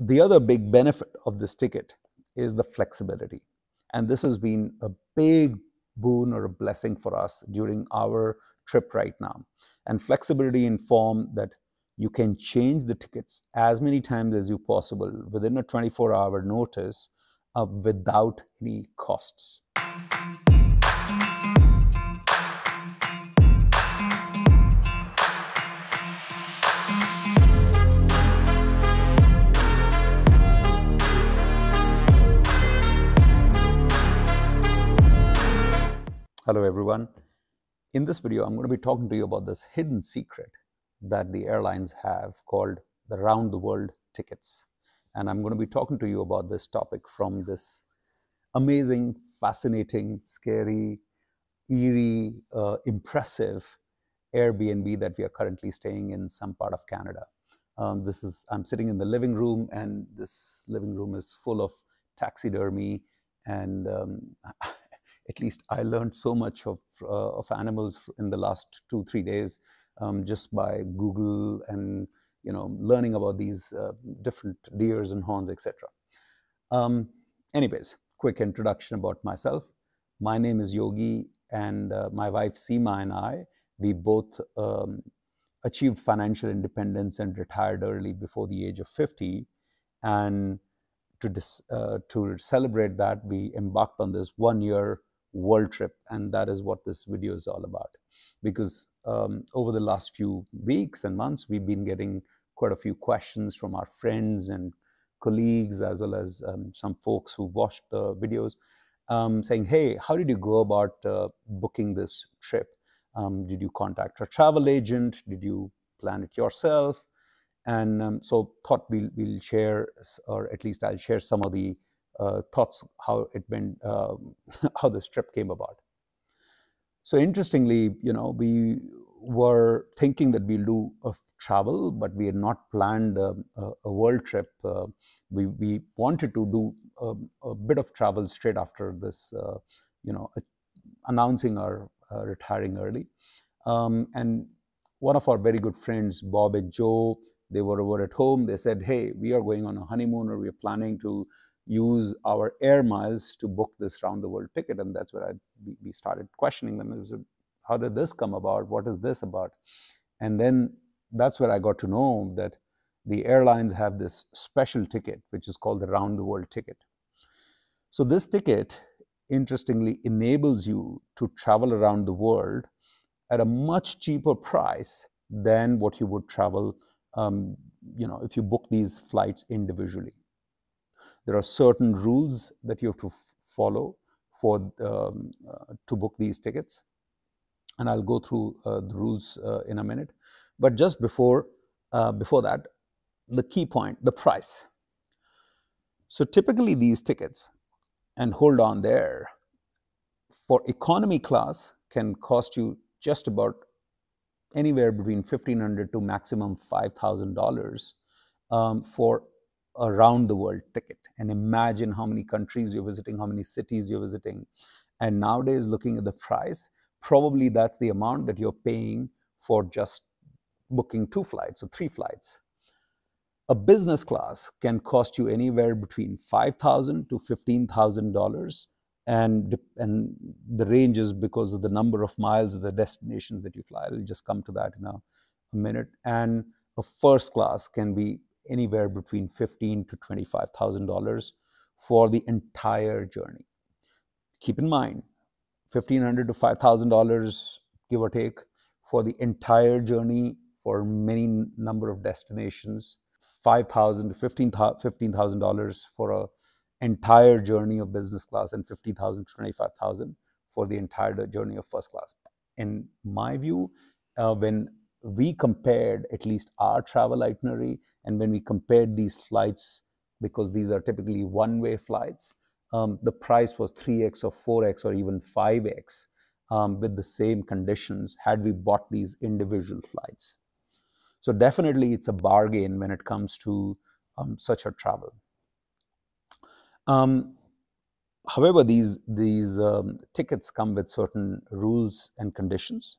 The other big benefit of this ticket is the flexibility. And this has been a big boon or a blessing for us during our trip right now. And flexibility in form that you can change the tickets as many times as you possible within a 24-hour notice without any costs. Hello everyone. In this video, I'm going to be talking to you about this hidden secret that the airlines have called the round the world tickets. And I'm going to be talking to you about this topic from this amazing, fascinating, scary, eerie, impressive Airbnb that we are currently staying in some part of Canada. I'm sitting in the living room, and this living room is full of taxidermy and at least I learned so much of animals in the last 2-3 days just by Google and learning about these different deers and horns, etc. Anyways, quick introduction about myself. My name is Yogi, and my wife Seema and I, we both achieved financial independence and retired early before the age of 50. And to celebrate that, we embarked on this one-year world trip, and that is what this video is all about, because over the last few weeks and months we've been getting quite a few questions from our friends and colleagues, as well as some folks who watched the videos saying, hey, how did you go about booking this trip? Did you contact a travel agent? Did you plan it yourself? And so thought we'll share, or at least I'll share some of the thoughts how it went, how this trip came about. So interestingly, we were thinking that we'll do a travel, but we had not planned a world trip. We wanted to do a bit of travel straight after this, announcing our retiring early. And one of our very good friends, Bob and Joe, they were over at home. They said, hey, we are going on a honeymoon, or we are planning to use our air miles to book this round the world ticket. And that's where we started questioning them. It was, how did this come about? What is this about? And then that's where I got to know that the airlines have this special ticket, which is called the round the world ticket. So this ticket, interestingly, enables you to travel around the world at a much cheaper price than what you would travel, if you book these flights individually. There are certain rules that you have to follow for to book these tickets, and I'll go through the rules in a minute. But just before that, the key point, the price. So typically these tickets, and hold on there, for economy class can cost you just about anywhere between $1,500 to maximum $5,000 for a round the world ticket. And imagine how many countries you're visiting, how many cities you're visiting. And nowadays, looking at the price, probably that's the amount that you're paying for just booking 2 flights or 3 flights. A business class can cost you anywhere between $5,000 to $15,000. And the range is because of the number of miles of the destinations that you fly. I'll just come to that in a minute. And a first class can be anywhere between $15,000 to $25,000 for the entire journey. Keep in mind, $1,500 to $5,000, give or take, for the entire journey for many number of destinations. $5,000 to $15,000 for a entire journey of business class, and $50,000 to $25,000 for the entire journey of first class. In my view, when we compared at least our travel itinerary, and when we compared these flights, because these are typically one-way flights, the price was 3x or 4x or even 5x with the same conditions had we bought these individual flights. So definitely it's a bargain when it comes to such a travel. However, these tickets come with certain rules and conditions.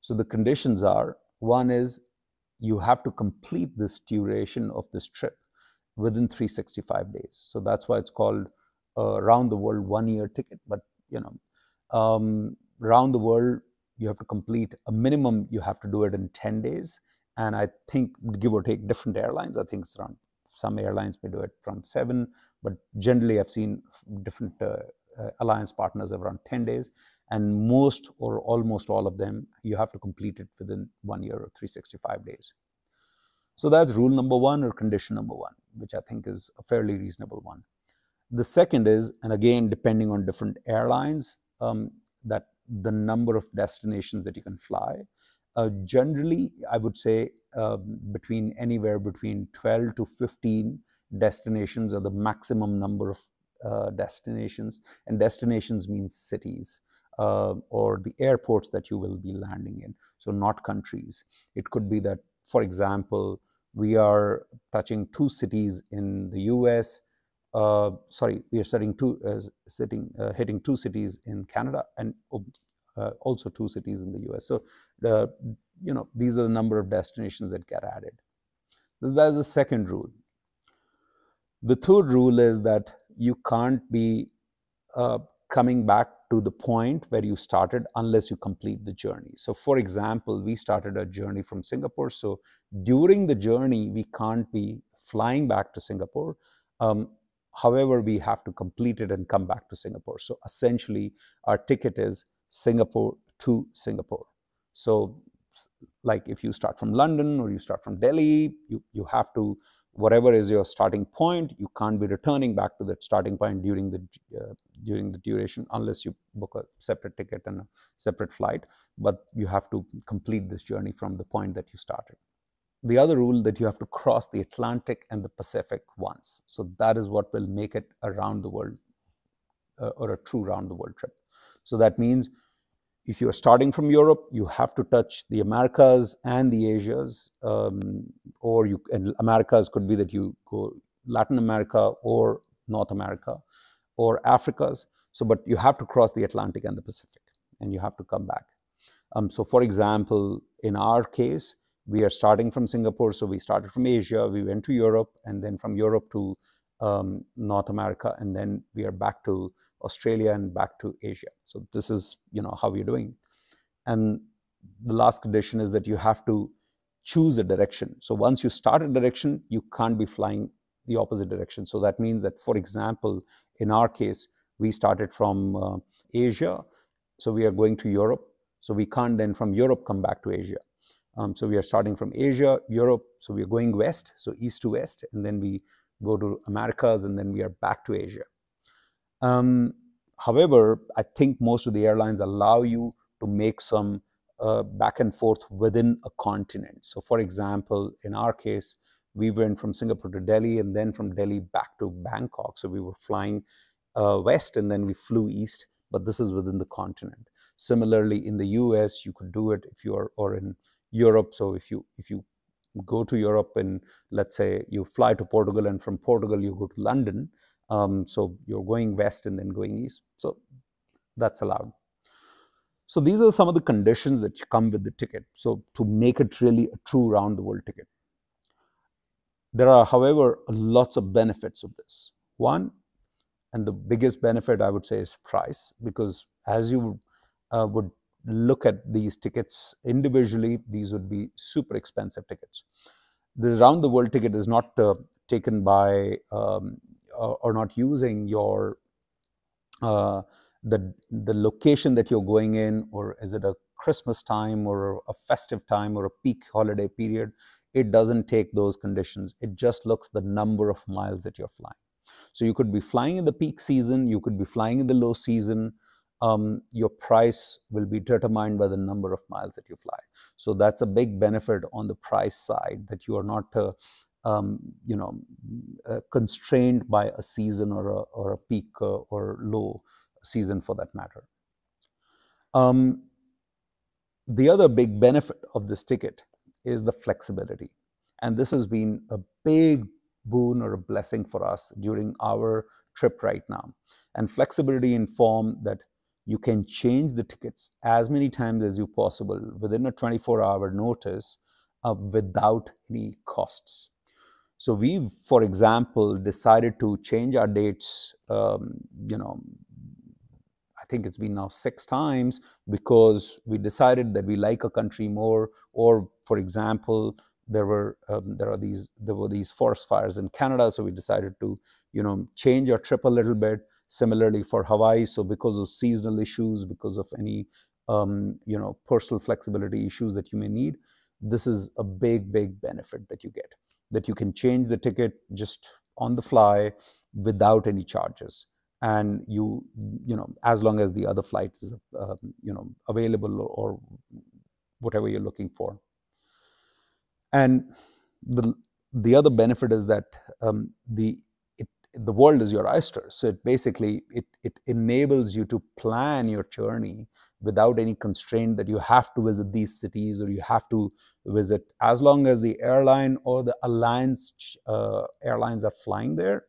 So the conditions are, one is you have to complete this duration of this trip within 365 days. So that's why it's called round the world one-year ticket. But you know, round the world, you have to complete a minimum, you have to do it in 10 days. And I think, give or take, different airlines, I think it's around, some airlines may do it from 7, but generally I've seen different alliance partners around 10 days. And most or almost all of them, you have to complete it within 1 year or 365 days. So that's rule number one, or condition number one, which I think is a fairly reasonable one. The second is, and again, depending on different airlines, that the number of destinations that you can fly. Generally, I would say between anywhere between 12 to 15 destinations are the maximum number of destinations. And destinations means cities or the airports that you will be landing in, so not countries. It could be that, for example, we are touching two cities in the US. Hitting two cities in Canada and also two cities in the US. So, you know, these are the number of destinations that get added. That's the second rule. The third rule is that you can't be coming back to the point where you started unless you complete the journey. So, for example, we started a journey from Singapore. So, during the journey, we can't be flying back to Singapore. However, we have to complete it and come back to Singapore. So essentially, our ticket is Singapore to Singapore. So like if you start from London or you start from Delhi, you have to, whatever is your starting point, you can't be returning back to that starting point during the duration unless you book a separate ticket and a separate flight. But you have to complete this journey from the point that you started. The other rule that you have to cross the Atlantic and the Pacific once. So that is what will make it a round the world or a true round the world trip. So that means if you're starting from Europe, you have to touch the Americas and the Asias, and Americas could be that you go Latin America or North America or Africa's. So, but you have to cross the Atlantic and the Pacific and you have to come back. So for example, in our case, we are starting from Singapore, so we started from Asia, we went to Europe, and then from Europe to North America, and then we are back to Australia and back to Asia. So this is, you know, how we're doing. And the last condition is that you have to choose a direction. So once you start a direction, you can't be flying the opposite direction. So that means that, for example, in our case, we started from Asia, so we are going to Europe. So we can't then from Europe come back to Asia. So we are starting from Asia, Europe, so we are going west, so east to west, and then we go to Americas, and then we are back to Asia. However, I think most of the airlines allow you to make some back and forth within a continent. So for example, in our case, we went from Singapore to Delhi, and then from Delhi back to Bangkok. So we were flying west, and then we flew east, but this is within the continent. Similarly, in the US, you could do it if you are, or in Europe. So if you go to Europe and let's say you fly to Portugal and from Portugal you go to London, so you're going west and then going east. So that's allowed. So these are some of the conditions that come with the ticket. So to make it really a true round the world ticket. There are, however, lots of benefits of this. One, and the biggest benefit I would say is price, because as you would look at these tickets individually, these would be super expensive tickets. The round the world ticket is not taken by or not using your the location that you're going in, or is it a Christmas time or a festive time or a peak holiday period. It doesn't take those conditions. It just looks the number of miles that you're flying. So you could be flying in the peak season, you could be flying in the low season. Your price will be determined by the number of miles that you fly. So that's a big benefit on the price side, that you are not, you know, constrained by a season or a peak or low season for that matter. The other big benefit of this ticket is the flexibility. And this has been a big boon or a blessing for us during our trip right now. And flexibility in form that you can change the tickets as many times as you possible within a 24-hour notice without any costs. So we, for example, decided to change our dates, I think it's been now 6 times, because we decided that we like a country more. Or, for example, there were these forest fires in Canada, so we decided to, change our trip a little bit. Similarly for Hawaii, so because of seasonal issues, because of any, personal flexibility issues that you may need, this is a big, big benefit that you get, that you can change the ticket just on the fly without any charges. And as long as the other flight is, available or whatever you're looking for. And the other benefit is that the world is your oyster. So it basically, it enables you to plan your journey without any constraint that you have to visit these cities or you have to visit, as long as the airline or the alliance airlines are flying there,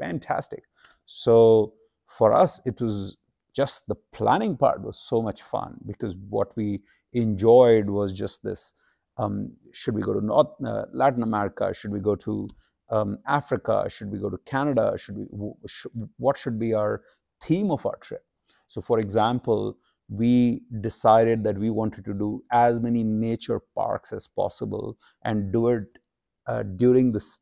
fantastic. So for us, it was just the planning part was so much fun, because what we enjoyed was just this, should we go to North, Latin America? Should we go to Africa? Should we go to Canada? What should be our theme of our trip? So for example, we decided that we wanted to do as many nature parks as possible and do it during this,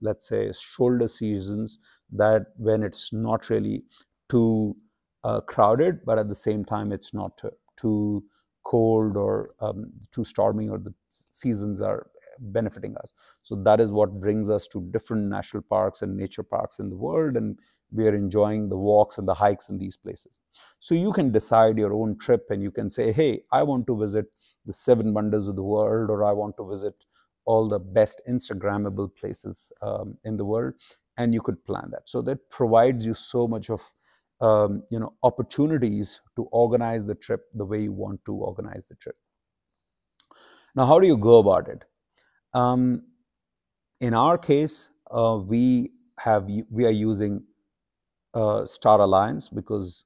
let's say, shoulder seasons, that when it's not really too crowded, but at the same time, it's not too cold or too stormy, or the seasons are benefiting us. So that is what brings us to different national parks and nature parks in the world, and we are enjoying the walks and the hikes in these places. So you can decide your own trip, and you can say, hey, I want to visit the 7 wonders of the world, or I want to visit all the best Instagrammable places in the world, and you could plan that. So that provides you so much of opportunities to organize the trip the way you want to organize the trip. Now, how do you go about it? In our case, we are using Star Alliance, because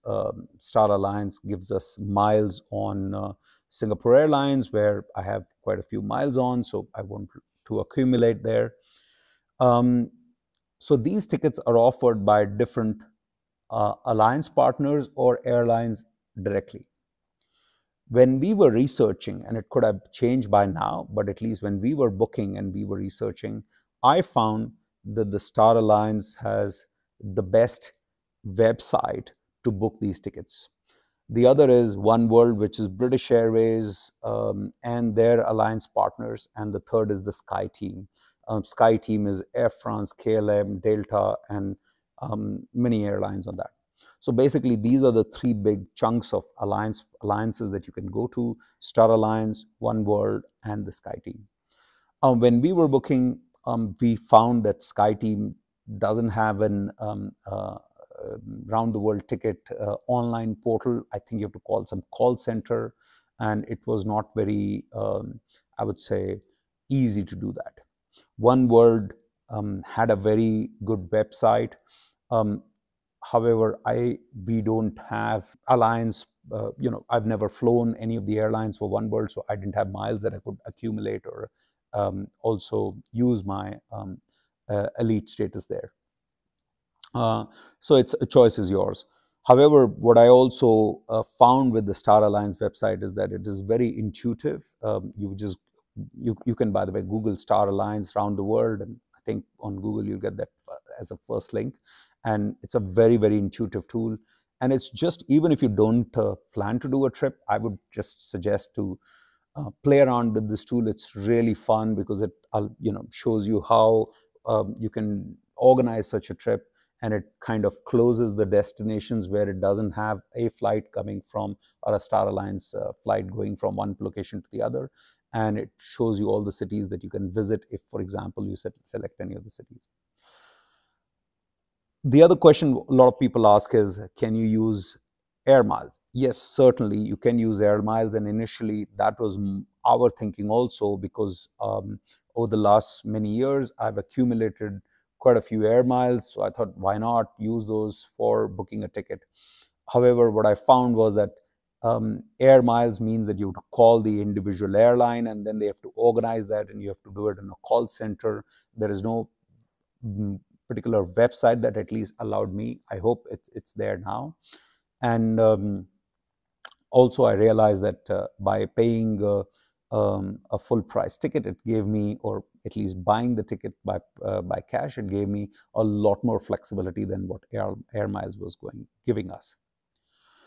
Star Alliance gives us miles on Singapore Airlines, where I have quite a few miles on, so I want to accumulate there. So these tickets are offered by different alliance partners or airlines directly. When we were researching, and it could have changed by now, but at least when we were booking and we were researching, I found that the Star Alliance has the best website to book these tickets. The other is oneworld, which is British Airways and their alliance partners. And the third is the Sky Team. Sky Team is Air France, KLM, Delta, and many airlines on that. So basically, these are the 3 big chunks of alliances that you can go to: Star Alliance, oneworld, and the Sky Team. When we were booking, we found that Sky Team doesn't have an round-the-world ticket online portal. I think you have to call some call center, and it was not very, I would say, easy to do that. oneworld had a very good website. However, we don't have alliance, I've never flown any of the airlines for oneworld, so I didn't have miles that I could accumulate or also use my elite status there. So a choice is yours. However, what I also found with the Star Alliance website is that it is very intuitive. You can, by the way, Google Star Alliance round the world, and I think on Google you'll get that as a first link. And it's a very, very intuitive tool. And it's just, even if you don't plan to do a trip, I would just suggest to play around with this tool. It's really fun, because it shows you how you can organize such a trip, and it kind of closes the destinations where it doesn't have a flight coming from, or a Star Alliance flight going from one location to the other. And it shows you all the cities that you can visit if, for example, you select any of the cities. The other question a lot of people ask is, can you use air miles? Yes, certainly you can use air miles. And initially that was our thinking also, because over the last many years, I've accumulated quite a few air miles. So I thought, why not use those for booking a ticket? However, what I found was that air miles means that you would call the individual airline, and then they have to organize that, and you have to do it in a call center. There is no particular website that at least allowed me. I hope it's there now. And also I realized that by paying a full price ticket, it gave me, or at least buying the ticket by cash, it gave me a lot more flexibility than what Air Miles was giving us.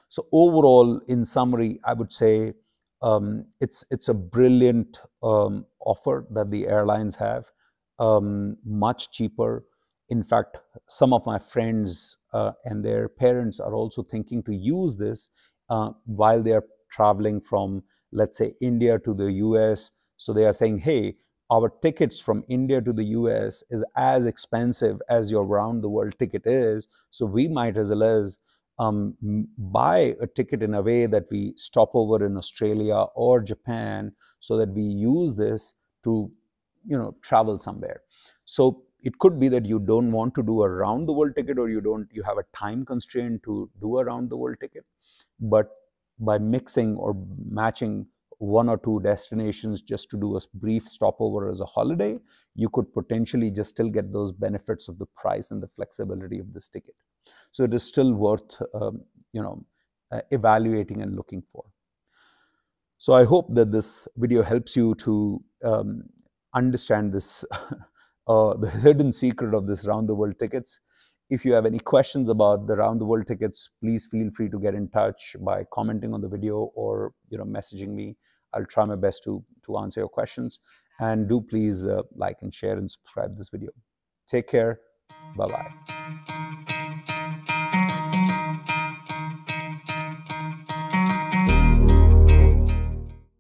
So overall, in summary, I would say it's a brilliant offer that the airlines have, much cheaper. In fact, some of my friends and their parents are also thinking to use this while they are traveling from, let's say, India to the US. So they are saying, hey, our tickets from India to the US is as expensive as your round the world ticket is. So we might as well as buy a ticket in a way that we stop over in Australia or Japan, so that we use this to, you know, travel somewhere. So it could be that you don't want to do a round the world ticket, or you have a time constraint to do a round the world ticket. But by mixing or matching one or two destinations just to do a brief stopover as a holiday, you could potentially just still get those benefits of the price and the flexibility of this ticket. So it is still worth, you know, evaluating and looking for. So I hope that this video helps you to understand this, the hidden secret of this round the world tickets. If you have any questions about the round the world tickets, please feel free to get in touch by commenting on the video or, you know, messaging me. I'll try my best to answer your questions. And do please like and share and subscribe this video. Take care. Bye-bye.